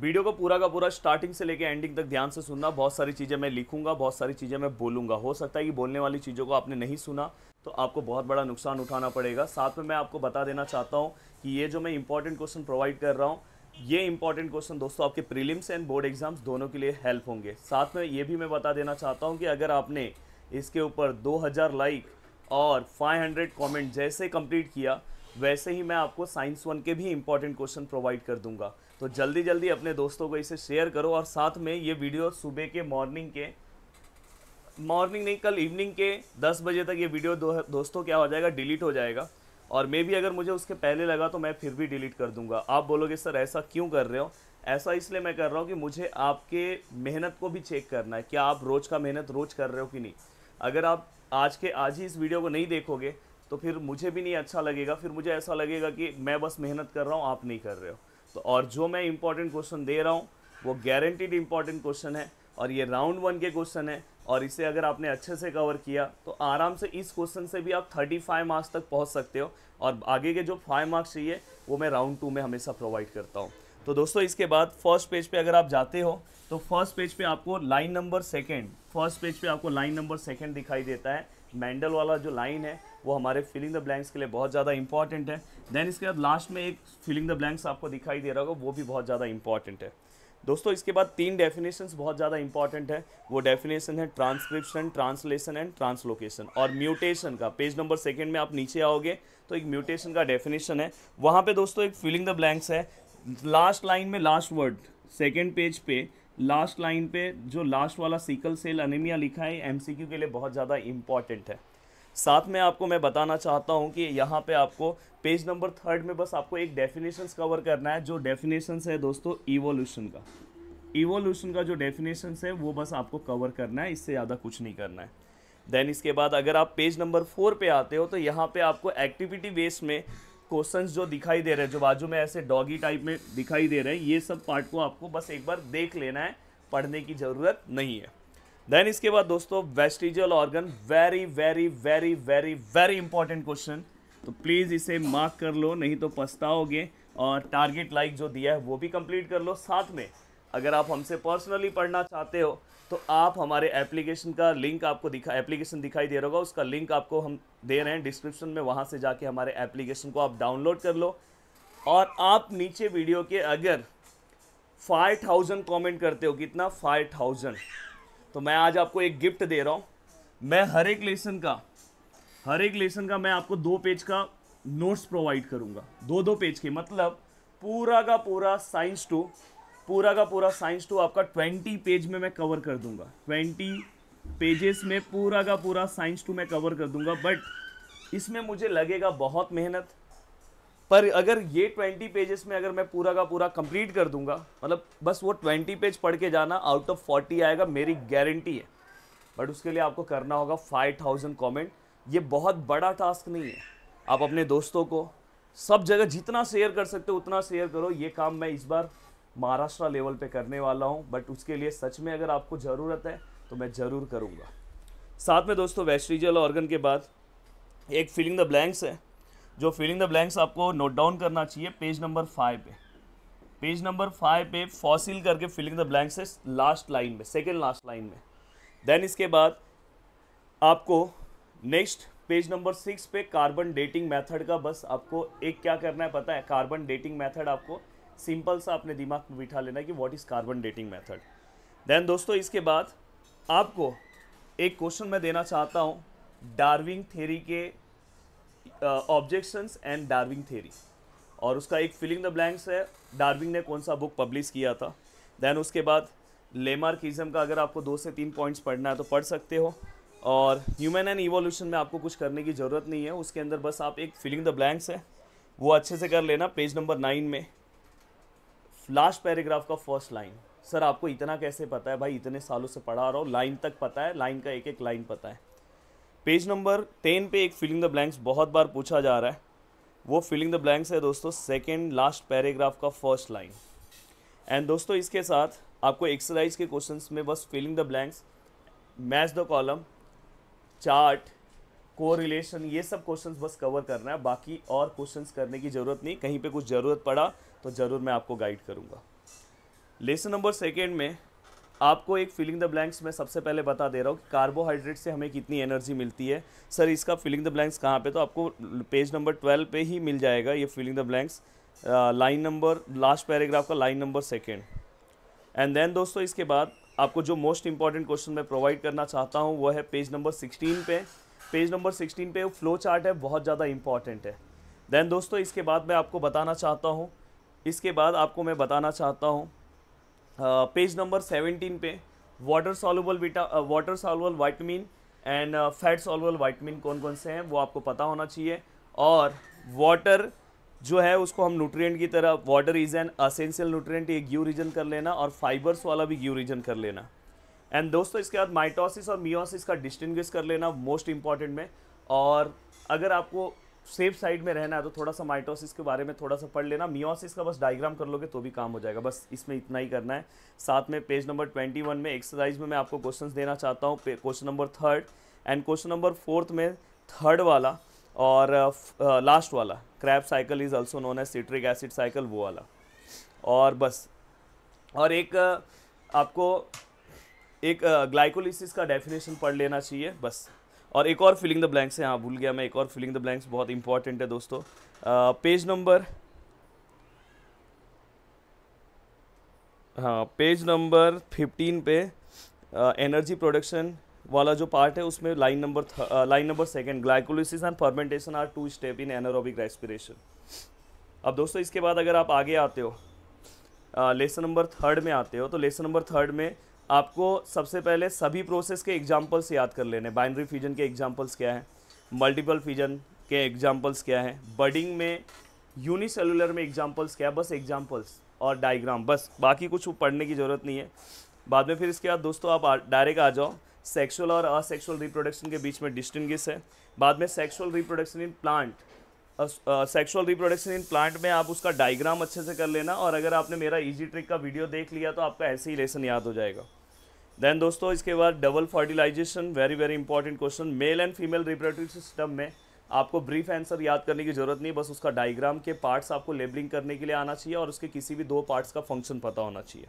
Video को पूरा का पूरा स्टार्टिंग से लेकर एंडिंग तक ध्यान से सुनना। बहुत सारी चीज़ें मैं लिखूंगा, बहुत सारी चीज़ें मैं बोलूंगा। हो सकता है कि बोलने वाली चीज़ों को आपने नहीं सुना तो आपको बहुत बड़ा नुकसान उठाना पड़ेगा। साथ में मैं आपको बता देना चाहता हूँ कि ये जो मैं इंपॉर्टेंट क्वेश्चन प्रोवाइड कर रहा हूँ, ये इंपॉर्टेंट क्वेश्चन दोस्तों आपके प्रीलिम्स एंड बोर्ड एग्जाम्स दोनों के लिए हेल्प होंगे। साथ में ये भी मैं बता देना चाहता हूँ कि अगर आपने इसके ऊपर 2000 लाइक और 500 कमेंट जैसे कंप्लीट किया, वैसे ही मैं आपको साइंस वन के भी इंपॉर्टेंट क्वेश्चन प्रोवाइड कर दूंगा। तो जल्दी जल्दी अपने दोस्तों को इसे शेयर करो और साथ में ये वीडियो सुबह के मॉर्निंग नहीं, कल इवनिंग के 10 बजे तक ये वीडियो दोस्तों क्या हो जाएगा, डिलीट हो जाएगा। और मे भी अगर मुझे उसके पहले लगा तो मैं फिर भी डिलीट कर दूंगा। आप बोलोगे सर ऐसा क्यों कर रहे हो? ऐसा इसलिए मैं कर रहा हूँ कि मुझे आपके मेहनत को भी चेक करना है, क्या आप रोज़ का मेहनत रोज़ कर रहे हो कि नहीं। अगर आप आज ही इस वीडियो को नहीं देखोगे तो फिर मुझे भी नहीं अच्छा लगेगा, फिर मुझे ऐसा लगेगा कि मैं बस मेहनत कर रहा हूँ, आप नहीं कर रहे हो। तो और जो मैं इंपॉर्टेंट क्वेश्चन दे रहा हूँ वो गारंटीड इंपॉर्टेंट क्वेश्चन है और ये राउंड वन के क्वेश्चन है। और इसे अगर आपने अच्छे से कवर किया तो आराम से इस क्वेश्चन से भी आप 35 मार्क्स तक पहुँच सकते हो। और आगे के जो 5 मार्क्स चाहिए वो मैं राउंड 2 में हमेशा प्रोवाइड करता हूँ। तो दोस्तों इसके बाद फर्स्ट पेज पे अगर आप जाते हो तो फर्स्ट पेज पे आपको लाइन नंबर सेकंड दिखाई देता है। मैंडल वाला जो लाइन है वो हमारे फिलिंग द ब्लैंक्स के लिए बहुत ज़्यादा इंपॉर्टेंट है। देन इसके बाद लास्ट में एक फिलिंग द ब्लैंक्स आपको दिखाई दे रहा होगा, वो भी बहुत ज़्यादा इंपॉर्टेंट है। दोस्तों इसके बाद 3 डेफिनेशंस बहुत ज़्यादा इंपॉर्टेंट है। वो डेफिनेशन है ट्रांसक्रिप्शन, ट्रांसलेशन एंड ट्रांसलोकेशन। और म्यूटेशन का पेज नंबर सेकेंड में आप नीचे आओगे तो एक म्यूटेशन का डेफिनेशन है, वहाँ पर दोस्तों एक फिलिंग द ब्लैंक्स है। लास्ट लाइन में लास्ट वर्ड, सेकेंड पेज पे लास्ट लाइन पे जो लास्ट वाला सिकल सेल एनीमिया लिखा है, एमसीक्यू के लिए बहुत ज़्यादा इम्पॉर्टेंट है। साथ में आपको मैं बताना चाहता हूँ कि यहाँ पे आपको पेज नंबर थर्ड में बस आपको एक डेफिनेशंस कवर करना है। जो डेफिनेशंस है दोस्तों इवोल्यूशन का जो डेफिनेशंस है वो बस आपको कवर करना है, इससे ज़्यादा कुछ नहीं करना है। देन इसके बाद अगर आप पेज नंबर 4 पे आते हो तो यहाँ पर आपको एक्टिविटी बेस में क्वेश्चंस जो दिखाई दे रहे हैं, जो बाजू में ऐसे डॉगी टाइप में दिखाई दे रहे हैं, ये सब पार्ट को आपको बस एक बार देख लेना है, पढ़ने की ज़रूरत नहीं है। देन इसके बाद दोस्तों vestigial organ, very very very very very important question, तो प्लीज़ इसे मार्क कर लो नहीं तो पछताओगे। और टारगेट लाइक जो दिया है वो भी कंप्लीट कर लो। साथ में अगर आप हमसे पर्सनली पढ़ना चाहते हो तो आप हमारे एप्लीकेशन का लिंक आपको एप्लीकेशन दिखाई दे रहा होगा, उसका लिंक आपको हम दे रहे हैं डिस्क्रिप्शन में, वहाँ से जाके हमारे एप्लीकेशन को आप डाउनलोड कर लो। और आप नीचे वीडियो के अगर 5000 कमेंट करते हो, कितना 5000, तो मैं आज आपको एक गिफ्ट दे रहा हूँ। मैं हर एक लेसन का मैं आपको 2 पेज का नोट्स प्रोवाइड करूँगा, 2-2 पेज के, मतलब पूरा का पूरा साइंस 2 आपका 20 पेज में मैं कवर कर दूंगा। 20 पेजेस में पूरा का पूरा साइंस 2 मैं कवर कर दूंगा। बट इसमें मुझे लगेगा बहुत मेहनत, पर अगर ये 20 पेजेस में अगर मैं पूरा का पूरा कंप्लीट कर दूंगा, मतलब बस वो 20 पेज पढ़ के जाना, आउट ऑफ 40 आएगा, मेरी गारंटी है। बट उसके लिए आपको करना होगा 5000 कॉमेंट। ये बहुत बड़ा टास्क नहीं है, आप अपने दोस्तों को सब जगह जितना शेयर कर सकते हो उतना शेयर करो। ये काम मैं इस बार महाराष्ट्र लेवल पे करने वाला हूँ, बट उसके लिए सच में अगर आपको ज़रूरत है तो मैं ज़रूर करूँगा। साथ में दोस्तों वेस्टिजियल ऑर्गन के बाद एक फिलिंग द ब्लैंक्स है, जो फिलिंग द ब्लैंक्स आपको नोट डाउन करना चाहिए। पेज नंबर 5 पे फॉसिल करके फिलिंग द ब्लैंक्स है, लास्ट लाइन में, सेकेंड लास्ट लाइन में। देन इसके बाद आपको नेक्स्ट पेज नंबर 6 पे कार्बन डेटिंग मैथड का बस आपको एक क्या करना है पता है, कार्बन डेटिंग मैथड आपको सिंपल सा अपने दिमाग में बिठा लेना है कि what is carbon dating method. Then दोस्तों इसके बाद आपको एक क्वेश्चन मैं देना चाहता हूँ, डार्विन थ्योरी के ऑब्जेक्शंस एंड डार्विन थ्योरी, और उसका एक फिलिंग द ब्लैंक्स है, डार्विन ने कौन सा बुक पब्लिश किया था। देन उसके बाद लेमार्किज्म का अगर आपको 2 से 3 पॉइंट्स पढ़ना है तो पढ़ सकते हो। और ह्यूमन एंड इवोल्यूशन में आपको कुछ करने की ज़रूरत नहीं है, उसके अंदर बस आप एक फिलिंग द ब्लैंक्स है वो अच्छे से कर लेना। पेज नंबर 9 में लास्ट पैराग्राफ का फर्स्ट लाइन, सर आपको इतना कैसे पता है? भाई इतने सालों से पढ़ा रहा हूँ, लाइन तक पता है, लाइन का एक लाइन पता है। पेज नंबर 10 पे एक फिलिंग द ब्लैंक्स बहुत बार पूछा जा रहा है, वो फिलिंग द ब्लैंक्स है दोस्तों सेकंड लास्ट पैराग्राफ का फर्स्ट लाइन। एंड दोस्तों इसके साथ आपको एक्सरसाइज के क्वेश्चंस में बस filling the blanks, match the column, chart, correlation, ये सब क्वेश्चंस बस कवर करना है, बाकी और क्वेश्चंस करने की ज़रूरत नहीं। कहीं पे कुछ ज़रूरत पड़ा तो ज़रूर मैं आपको गाइड करूँगा। लेसन नंबर सेकेंड में आपको एक फिलिंग द ब्लैंक्स में सबसे पहले बता दे रहा हूँ कि कार्बोहाइड्रेट से हमें कितनी एनर्जी मिलती है। सर इसका फिलिंग द ब्लैंक्स कहाँ पे, तो आपको पेज नंबर 12 पे ही मिल जाएगा ये filling the blanks, line number last paragraph का line number second. And then दोस्तों इसके बाद आपको जो मोस्ट इंपॉर्टेंट क्वेश्चन मैं प्रोवाइड करना चाहता हूँ वो है पेज नंबर 16 पे। पेज नंबर 16 पे फ्लो चार्ट है, बहुत ज़्यादा इंपॉर्टेंट है। देन दोस्तों इसके बाद मैं आपको बताना चाहता हूँ, पेज नंबर 17 पे water soluble vitamin and fat soluble vitamin कौन कौन से हैं वो आपको पता होना चाहिए। और वाटर जो है उसको हम न्यूट्रिएंट की तरह, water is an essential nutrient, ये ग्यू रीजन कर लेना और फाइबर्स वाला भी ग्यू रीजन कर लेना। एंड दोस्तों इसके बाद माइटोसिस और मियोसिस का डिस्टिंग्विश कर लेना मोस्ट इंपॉर्टेंट में। और अगर आपको सेफ साइड में रहना है तो थोड़ा सा माइटोसिस के बारे में थोड़ा सा पढ़ लेना, मियोसिस का बस डायग्राम कर लोगे तो भी काम हो जाएगा, बस इसमें इतना ही करना है। साथ में पेज नंबर 21 में एक्सरसाइज में मैं आपको क्वेश्चंस देना चाहता हूँ, question number 3 and question number 4 में 3 वाला और लास्ट वाला Krebs cycle is also known as citric acid cycle, वो वाला। और बस और एक आपको एक ग्लाइकोलिसिस का डेफिनेशन पढ़ लेना चाहिए बस। और एक और फिलिंग द ब्लैंक्स है, हाँ भूल गया मैं, एक और फिलिंग द ब्लैंक्स बहुत इंपॉर्टेंट है दोस्तों। पेज नंबर 15 पे एनर्जी प्रोडक्शन वाला जो पार्ट है उसमें line number second, glycolysis and fermentation are 2 step in anaerobic respiration. अब दोस्तों इसके बाद अगर आप आगे आते हो लेसन नंबर 3 में आते हो तो लेसन नंबर 3 में आपको सबसे पहले सभी प्रोसेस के एग्जांपल्स याद कर लेने। बाइनरी फ्यूजन के एग्जांपल्स क्या हैं, मल्टीपल फ्यूजन के एग्जांपल्स क्या हैं, बडिंग में यूनिसेलुलर में एग्जांपल्स क्या है, बस एग्जांपल्स और डायग्राम बस, बाकी कुछ पढ़ने की ज़रूरत नहीं है। बाद में फिर इसके बाद दोस्तों आप डायरेक्ट आ जाओ, सेक्सुअल और असेक्सुअल रिप्रोडक्शन के बीच में डिस्टिंग्विश है। बाद में सेक्सुअल रिप्रोडक्शन इन प्लांट, में आप उसका डायग्राम अच्छे से कर लेना। और अगर आपने मेरा ईजी ट्रिक का वीडियो देख लिया तो आपका ऐसे ही लेसन याद हो जाएगा। देन दोस्तों इसके बाद double fertilization, very very important question. Male and female reproductive system में आपको ब्रीफ आंसर याद करने की ज़रूरत नहीं, बस उसका डायग्राम के पार्ट्स आपको लेबलिंग करने के लिए आना चाहिए और उसके किसी भी 2 पार्ट्स का फंक्शन पता होना चाहिए।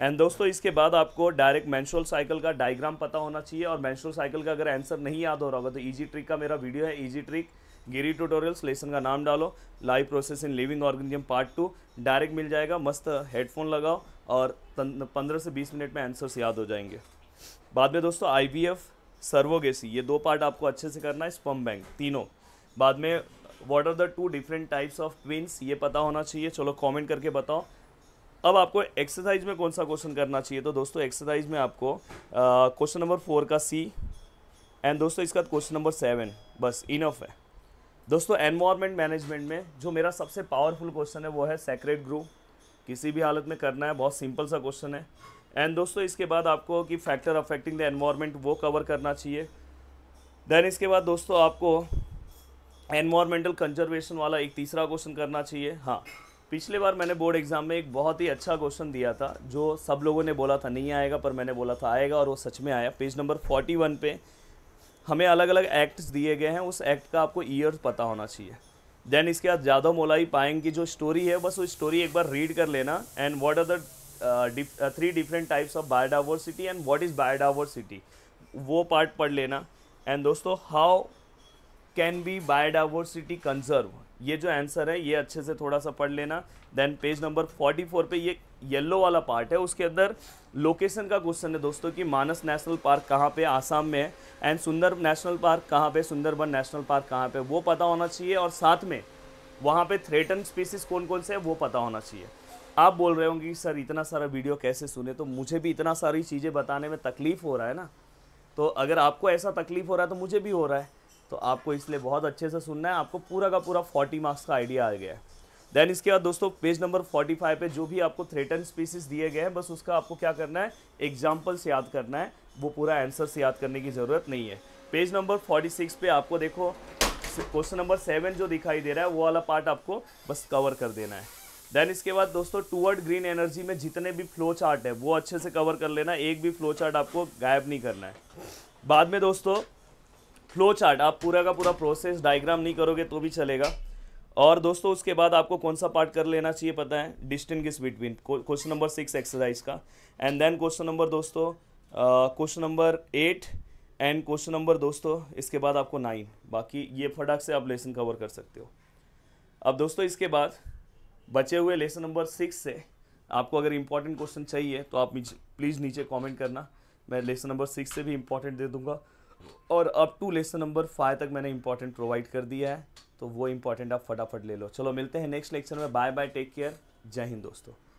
एंड दोस्तों इसके बाद आपको डायरेक्ट मेंस्ट्रुअल साइकिल का डायग्राम पता होना चाहिए। और मेंस्ट्रुअल साइकिल का अगर आंसर नहीं याद हो रहा होगा तो ईजी ट्रिक का मेरा वीडियो है, easy trick Giri tutorials, lesson का नाम डालो live process in living organism part 2, direct मिल जाएगा। मस्त हेडफोन लगाओ और 15 से 20 मिनट में आंसर्स याद हो जाएंगे। बाद में दोस्तों आईवीएफ, सर्वोगेसी, ये 2 पार्ट आपको अच्छे से करना है, स्पर्म बैंक तीनों। बाद में what are the 2 different types of twins, ये पता होना चाहिए, चलो कमेंट करके बताओ। अब आपको एक्सरसाइज में कौन सा क्वेश्चन करना चाहिए, तो दोस्तों एक्सरसाइज में आपको क्वेश्चन नंबर 4 का C एंड दोस्तों इसका क्वेश्चन नंबर 7 बस इनफ है। दोस्तों एनवायरनमेंट मैनेजमेंट में जो मेरा सबसे पावरफुल क्वेश्चन है वो है सेक्रेड ग्रुप, किसी भी हालत में करना है, बहुत सिंपल सा क्वेश्चन है। एंड दोस्तों इसके बाद आपको कि फैक्टर अफेक्टिंग द एनवायरनमेंट वो कवर करना चाहिए। देन इसके बाद दोस्तों आपको एनवायरमेंटल कंजर्वेशन वाला एक तीसरा क्वेश्चन करना चाहिए। हाँ पिछले बार मैंने बोर्ड एग्जाम में एक बहुत ही अच्छा क्वेश्चन दिया था जो सब लोगों ने बोला था नहीं आएगा, पर मैंने बोला था आएगा और वो सच में आया। पेज नंबर 41 पे हमें अलग अलग एक्ट्स दिए गए हैं, उस एक्ट का आपको ईयर पता होना चाहिए। देन इसके बाद जादव मोलाई पायेंग की जो स्टोरी है बस वो स्टोरी एक बार रीड कर लेना। And what are the 3 different types of biodiversity and what is biodiversity, वो पार्ट पढ़ लेना। एंड दोस्तों how can be biodiversity conserve, ये जो आंसर है ये अच्छे से थोड़ा सा पढ़ लेना। देन पेज नंबर 44 पे ये येलो वाला पार्ट है, उसके अंदर लोकेशन का क्वेश्चन है दोस्तों कि मानस नेशनल पार्क कहाँ पे आसाम में है एंड सुंदर नेशनल पार्क कहाँ पे, सुंदरबन नेशनल पार्क कहाँ पे, वो पता होना चाहिए। और साथ में वहाँ पे थ्रेटन स्पीसीज कौन कौन से है वो पता होना चाहिए। आप बोल रहे होंगे कि सर इतना सारा वीडियो कैसे सुने, तो मुझे भी इतना सारी चीज़ें बताने में तकलीफ़ हो रहा है ना, तो अगर आपको ऐसा तकलीफ़ हो रहा है तो मुझे भी हो रहा है, तो आपको इसलिए बहुत अच्छे से सुनना है, आपको पूरा का पूरा 40 मार्क्स का आइडिया आ गया है। देन इसके बाद दोस्तों पेज नंबर 45 पे जो भी आपको थ्रेटन स्पीसीज दिए गए हैं बस उसका आपको क्या करना है, एग्जाम्पल्स याद करना है, वो पूरा आंसर से याद करने की ज़रूरत नहीं है। पेज नंबर 46 पे आपको देखो क्वेश्चन नंबर 7 जो दिखाई दे रहा है वो वाला पार्ट आपको बस कवर कर देना है। देन इसके बाद दोस्तों टूवर्ड ग्रीन एनर्जी में जितने भी फ्लो चार्ट है वो अच्छे से कवर कर लेना, एक भी फ्लो चार्ट आपको गायब नहीं करना है। बाद में दोस्तों फ्लो चार्ट आप पूरा का पूरा प्रोसेस डायग्राम नहीं करोगे तो भी चलेगा। और दोस्तों उसके बाद आपको कौन सा पार्ट कर लेना चाहिए पता है, distinguish between, question number 6 exercise का। एंड देन क्वेश्चन नंबर दोस्तों question number 8 and question number दोस्तों इसके बाद आपको 9। बाकी ये फटाक से आप लेसन कवर कर सकते हो। अब दोस्तों इसके बाद बचे हुए लेसन नंबर 6 से आपको अगर इम्पॉर्टेंट क्वेश्चन चाहिए तो आप प्लीज़ नीचे कॉमेंट करना, मैं लेसन नंबर 6 से भी इम्पॉर्टेंट दे दूँगा और अप टू लेसन नंबर 5 तक मैंने इम्पॉर्टेंट प्रोवाइड कर दिया है, तो वो इम्पॉर्टेंट आप फटाफट ले लो। चलो मिलते हैं नेक्स्ट लेक्चर में, बाय बाय, टेक केयर, जय हिंद दोस्तों।